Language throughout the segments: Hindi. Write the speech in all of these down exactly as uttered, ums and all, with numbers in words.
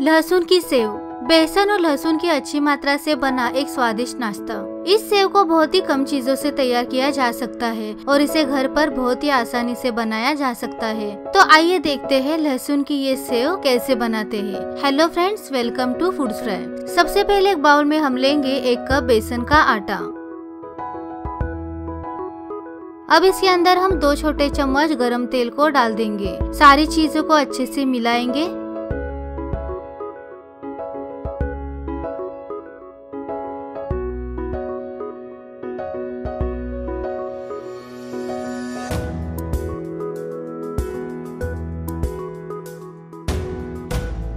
लहसुन की सेव। बेसन और लहसुन की अच्छी मात्रा से बना एक स्वादिष्ट नाश्ता। इस सेव को बहुत ही कम चीजों से तैयार किया जा सकता है और इसे घर पर बहुत ही आसानी से बनाया जा सकता है। तो आइए देखते हैं लहसुन की ये सेव कैसे बनाते हैं। Hello friends, welcome to foods fry. सबसे पहले एक बाउल में हम लेंगे एक कप बेसन का आटा। अब इसके अंदर हम दो छोटे चम्मच गरम तेल को डाल देंगे। सारी चीजों को अच्छे से मिलाएंगे।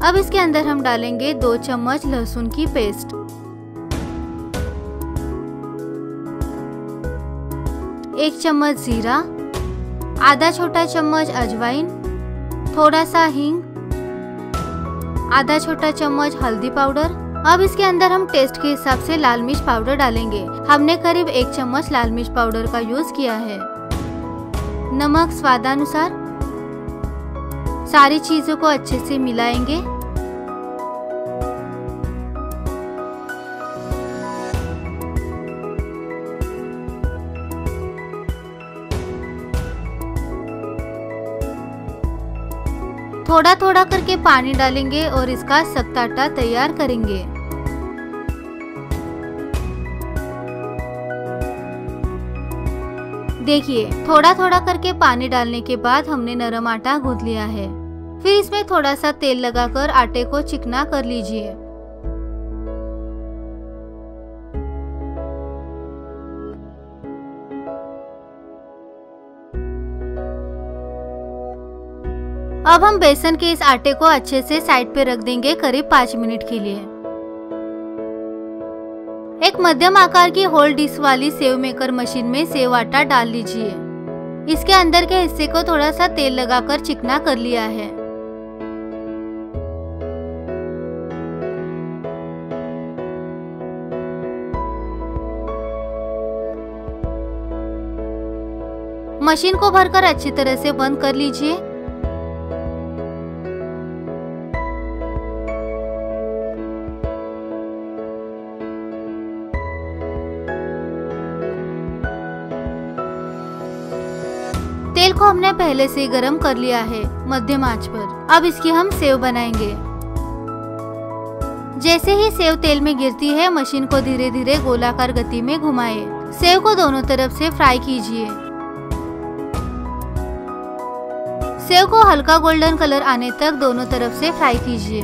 अब इसके अंदर हम डालेंगे दो चम्मच लहसुन की पेस्ट, एक चम्मच जीरा, आधा छोटा चम्मच अजवाइन, थोड़ा सा हींग, आधा छोटा चम्मच हल्दी पाउडर। अब इसके अंदर हम टेस्ट के हिसाब से लाल मिर्च पाउडर डालेंगे। हमने करीब एक चम्मच लाल मिर्च पाउडर का यूज किया है। नमक स्वादानुसार। सारी चीजों को अच्छे से मिलाएंगे। थोड़ा थोड़ा करके पानी डालेंगे और इसका सख्त आटा तैयार करेंगे। देखिए, थोड़ा थोड़ा करके पानी डालने के बाद हमने नरम आटा गूंथ लिया है। फिर इसमें थोड़ा सा तेल लगाकर आटे को चिकना कर लीजिए। अब हम बेसन के इस आटे को अच्छे से साइड पे रख देंगे करीब पाँच मिनट के लिए। एक मध्यम आकार की होल डिश वाली सेव मेकर मशीन में सेव आटा डाल लीजिए। इसके अंदर के हिस्से को थोड़ा सा तेल लगाकर चिकना कर लिया है। मशीन को भरकर अच्छी तरह से बंद कर लीजिए। तेल को हमने पहले से गरम कर लिया है मध्यम आंच पर। अब इसकी हम सेव बनाएंगे। जैसे ही सेव तेल में गिरती है, मशीन को धीरे धीरे गोलाकार गति में घुमाएं। सेव को दोनों तरफ से फ्राई कीजिए। सेव को हल्का गोल्डन कलर आने तक दोनों तरफ से फ्राई कीजिए।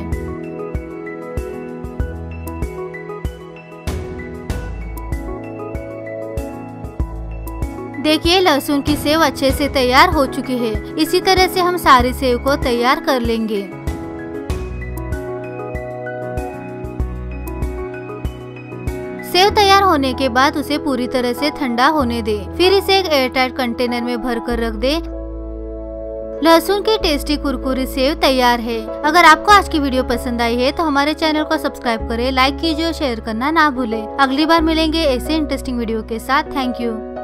देखिए, लहसुन की सेव अच्छे से तैयार हो चुकी है। इसी तरह से हम सारी सेव को तैयार कर लेंगे। सेव तैयार होने के बाद उसे पूरी तरह से ठंडा होने दे। फिर इसे एक एयरटाइट कंटेनर में भर कर रख दे। लहसुन की टेस्टी कुरकुरी सेव तैयार है। अगर आपको आज की वीडियो पसंद आई है तो हमारे चैनल को सब्सक्राइब करें, लाइक कीजिए और शेयर करना ना भूलें। अगली बार मिलेंगे ऐसे इंटरेस्टिंग वीडियो के साथ। Thank you.